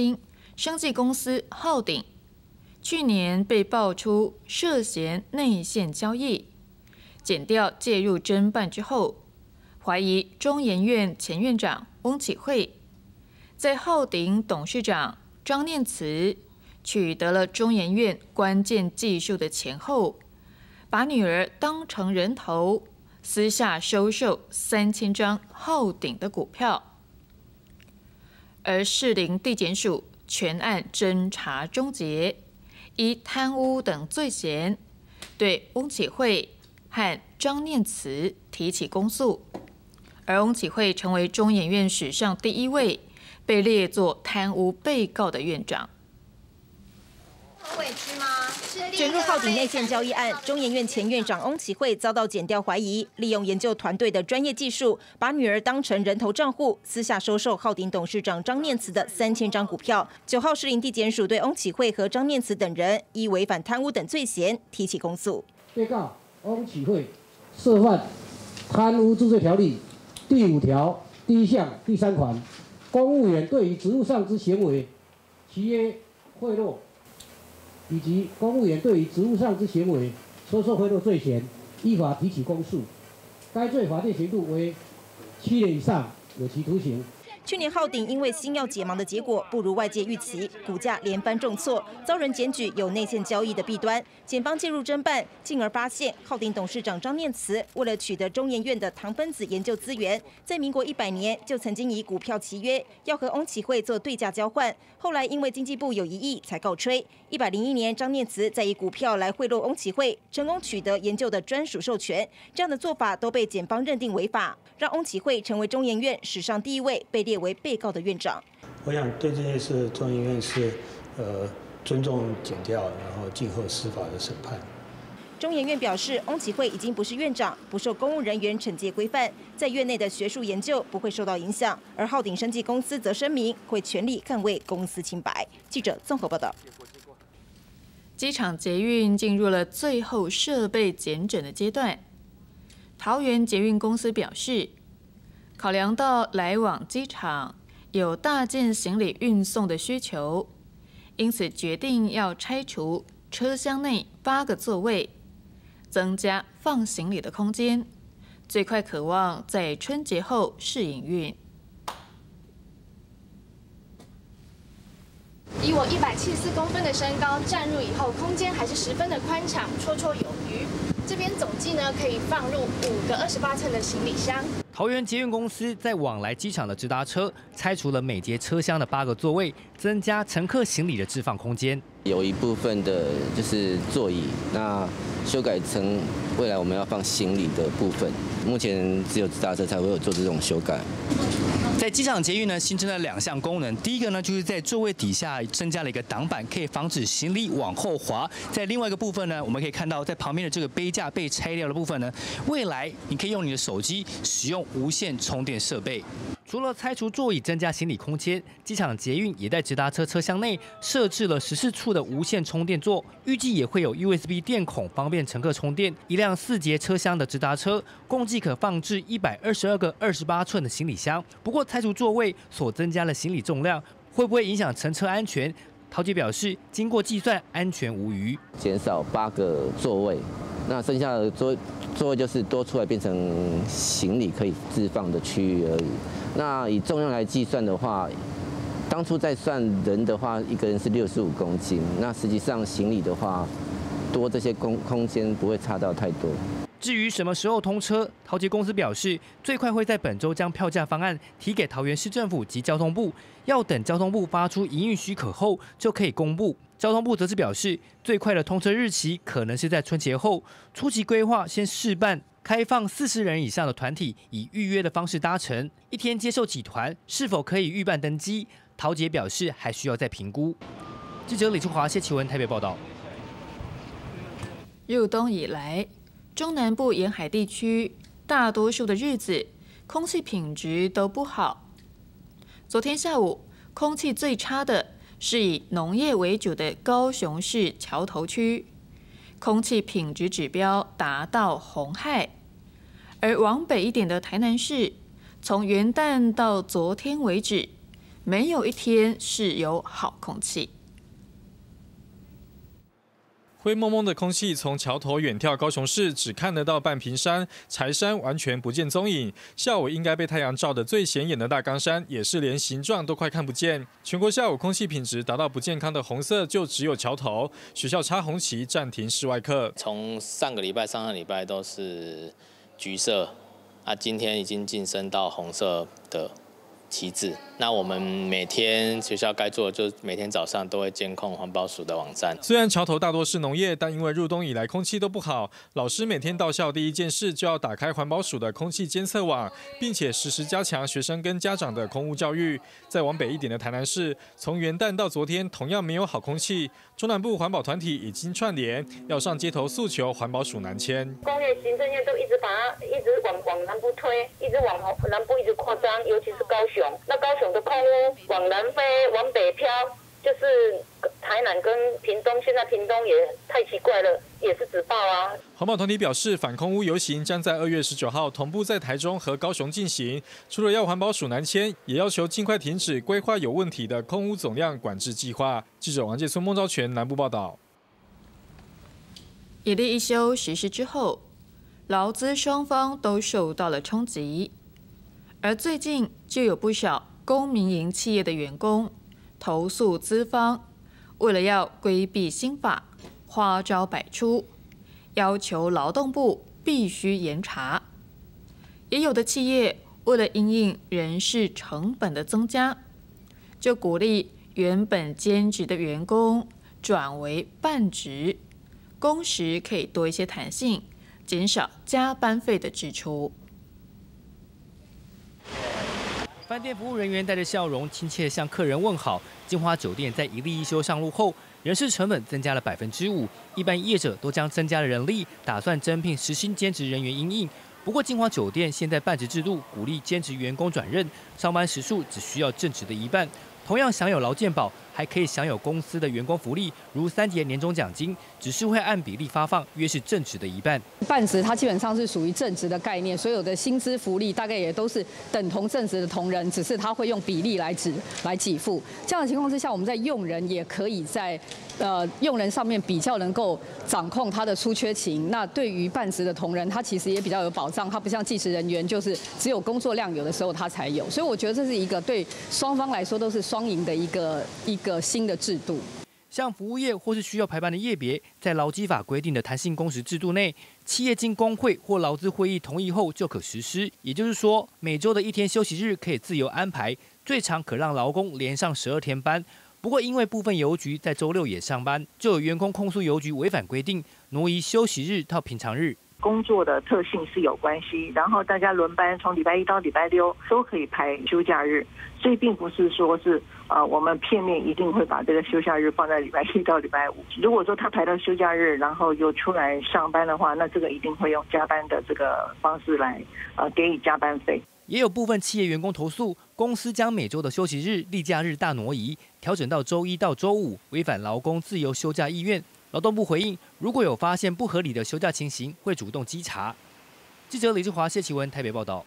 兴、生技公司浩鼎，去年被爆出涉嫌内线交易，检调介入侦办之后，怀疑中研院前院长翁启惠在浩鼎董事长张念慈取得了中研院关键技术的钱后，把女儿当成人头，私下收售3000张浩鼎的股票。 而士林地检署全案侦查终结，以贪污等罪嫌对翁启惠和张念慈提起公诉，而翁启惠成为中研院史上第1位被列作贪污被告的院长。 卷入浩鼎内线交易案，中研院前院长翁启惠遭到检调怀疑，利用研究团队的专业技术，把女儿当成人头账户，私下收受浩鼎董事长张念慈的3000张股票。9号士林地检署对翁启惠和张念慈等人依违反贪污等罪嫌提起公诉。被告翁启惠涉犯《贪污治罪条例》第5条第1项第3款，公务员对于职务上之行为，其约贿赂。 以及公务员对于职务上之行为收受贿赂罪嫌，依法提起公诉。该罪法定刑度为7年以上，有期徒刑。去年浩鼎因为新药解盲的结果不如外界预期，股价连番重挫，遭人检举有内线交易的弊端。检方介入侦办，进而发现浩鼎董事长张念慈为了取得中研院的糖分子研究资源，在民国100年就曾经以股票契约要和翁启惠做对价交换，后来因为经济部有疑义才告吹。101年，张念慈再以股票来贿赂翁启惠，成功取得研究的专属授权。这样的做法都被检方认定违法，让翁启惠成为中研院史上第1位被列 为被告的院长，我想对这件事，中研院是尊重检调，然后静候司法的审判。中研院表示，翁启惠已经不是院长，不受公务人员惩戒规范，在院内的学术研究不会受到影响。而浩鼎生技公司则声明会全力捍卫公司清白。记者综合报道。机场捷运进入了最后设备检整的阶段。桃园捷运公司表示， 考量到来往机场有大件行李运送的需求，因此决定要拆除车厢内8个座位，增加放行李的空间，最快可望在春节后试营运。以我174公分的身高站入以后，空间还是十分的宽敞，绰绰有余。 这边总计呢，可以放入5个28寸的行李箱。桃园捷运公司在往来机场的直达车拆除了每节车厢的8个座位，增加乘客行李的置放空间。有一部分的就是座椅，那修改成未来我们要放行李的部分。目前只有直达车才会有做这种修改。 在机场捷运呢，新增了2项功能。第一个呢，就是在座位底下增加了一个挡板，可以防止行李往后滑。在另外一个部分呢，我们可以看到，在旁边的这个杯架被拆掉的部分呢，未来你可以用你的手机使用无线充电设备。除了拆除座椅增加行李空间，机场捷运也在直达车车厢内设置了14处的无线充电座，预计也会有 USB 电孔，方便乘客充电。一辆4节车厢的直达车，共计可放置122个28寸的行李箱。不过 拆除座位所增加的行李重量，会不会影响乘车安全？桃姐表示，经过计算，安全无虞。减少8个座位，那剩下的座位就是多出来变成行李可以置放的区域而已。那以重量来计算的话，当初在算人的话，一个人是65公斤，那实际上行李的话，多这些空间不会差到太多。 至于什么时候通车，桃捷公司表示，最快会在本周将票价方案提给桃园市政府及交通部，要等交通部发出营运许可后就可以公布。交通部则是表示，最快的通车日期可能是在春节后，初期规划先试办，开放40人以上的团体以预约的方式搭乘，一天接受几团，是否可以预办登机？桃捷表示还需要再评估。记者李春华、谢奇文台北报道。入冬以来， 中南部沿海地区大多数的日子，空气品质都不好。昨天下午，空气最差的是以农业为主的高雄市桥头区，空气品质指标达到红害。而往北一点的台南市，从元旦到昨天为止，没有一天是有好空气。 灰蒙蒙的空气从桥头远眺高雄市，只看得到半屏山、柴山，完全不见踪影。下午应该被太阳照得最显眼的大冈山，也是连形状都快看不见。全国下午空气品质达到不健康的红色，就只有桥头。学校插红旗暂停室外课。从上个礼拜、上上礼拜都是橘色，啊，今天已经晋升到红色的旗帜。那我们每天学校该做的，就每天早上都会监控环保署的网站。虽然桥头大多是农业，但因为入冬以来空气都不好，老师每天到校第一件事就要打开环保署的空气监测网，并且实时加强学生跟家长的空污教育。再往北一点的台南市，从元旦到昨天同样没有好空气。中南部环保团体已经串联，要上街头诉求环保署南迁。工业行政院都一直把它一直往南部推，一直往南部一直扩张，尤其是高雄。 那高雄的空污往南飞、往北飘，就是台南跟屏东。现在屏东也太奇怪了，也是止爆啊！环保团体表示，反空污游行将在2月19号同步在台中和高雄进行。除了要环保署南迁，也要求尽快停止规划有问题的空污总量管制计划。记者王介村、孟昭全南部报道。一例一休实施之后，劳资双方都受到了冲击。 而最近就有不少公民营企业的员工投诉资方，为了要规避新法，花招百出，要求劳动部必须严查。也有的企业为了因应人事成本的增加，就鼓励原本兼职的员工转为半职，工时可以多一些弹性，减少加班费的支出。 饭店服务人员带着笑容，亲切向客人问好。金华酒店在一例一休上路后，人事成本增加了5%，一般业者都将增加的人力打算增聘实薪兼职人员因应。不过，金华酒店现在半职制度鼓励兼职员工转任，上班时数只需要正职的1半。同样享有劳健保，还可以享有公司的员工福利，如3节年终奖金，只是会按比例发放，约是正职的1半。半职它基本上是属于正职的概念，所有的薪资福利大概也都是等同正职的同仁，只是它会用比例来给付。这样的情况之下，我们在用人也可以在用人上面比较能够掌控他的出缺情。那对于半职的同仁，他其实也比较有保障，他不像技职人员，就是只有工作量有的时候他才有。所以我觉得这是一个对双方来说都是双赢的一个新的制度，像服务业或是需要排班的业别，在劳基法规定的弹性工时制度内，企业经工会或劳资会议同意后就可实施。也就是说，每周的1天休息日可以自由安排，最长可让劳工连上12天班。不过，因为部分邮局在周6也上班，就有员工控诉邮局违反规定，挪移休息日到平常日。 工作的特性是有关系，然后大家轮班，从礼拜1到礼拜6都可以排休假日，所以并不是说是我们片面一定会把这个休假日放在礼拜1到礼拜5。如果说他排到休假日，然后又出来上班的话，那这个一定会用加班的这个方式来给予加班费。也有部分企业员工投诉，公司将每周的休息日、例假日大挪移，调整到周1到周5，违反劳工自由休假意愿。 劳动部回应，如果有发现不合理的休假情形，会主动稽查。记者李志华、谢奇文台北报道。